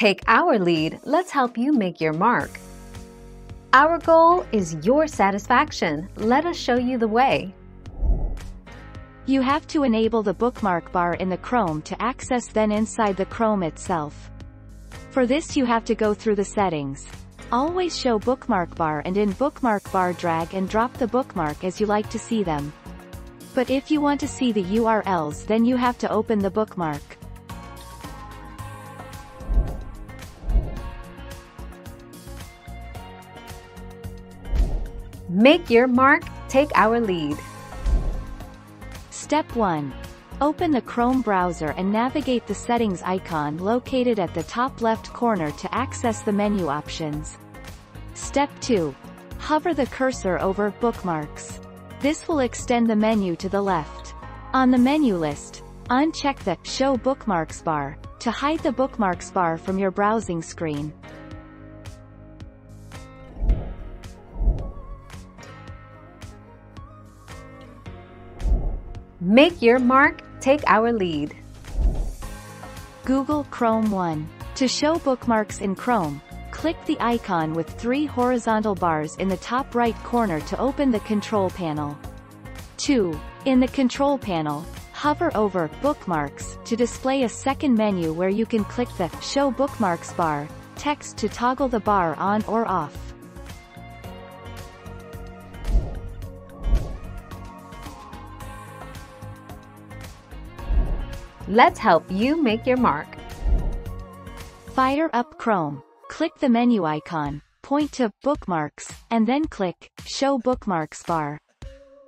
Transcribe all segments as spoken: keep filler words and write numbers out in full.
Take our lead, let's help you make your mark. Our goal is your satisfaction. Let us show you the way. You have to enable the bookmark bar in the Chrome to access then inside the Chrome itself. For this you have to go through the settings. Always show bookmark bar and in bookmark bar drag and drop the bookmark as you like to see them. But if you want to see the U R Ls then you have to open the bookmark. Make your mark, take our lead. Step one. Open the Chrome browser and navigate the settings icon located at the top left corner to access the menu options. Step two. Hover the cursor over Bookmarks. This will extend the menu to the left. On the menu list, uncheck the Show Bookmarks bar to hide the bookmarks bar from your browsing screen. Make your mark, take our lead. Google Chrome one. To show bookmarks in Chrome, click the icon with three horizontal bars in the top right corner to open the control panel. two. In the control panel, hover over Bookmarks to display a second menu where you can click the Show Bookmarks bar text to toggle the bar on or off. Let's help you make your mark. Fire up Chrome. Click the menu icon, point to Bookmarks, and then click Show Bookmarks bar.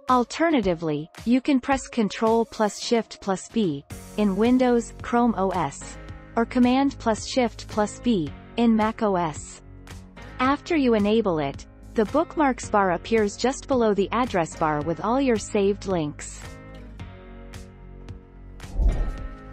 Alternatively, you can press Ctrl plus Shift plus B in Windows, Chrome O S, or Command plus Shift plus B in Mac O S. After you enable it, the Bookmarks bar appears just below the address bar with all your saved links.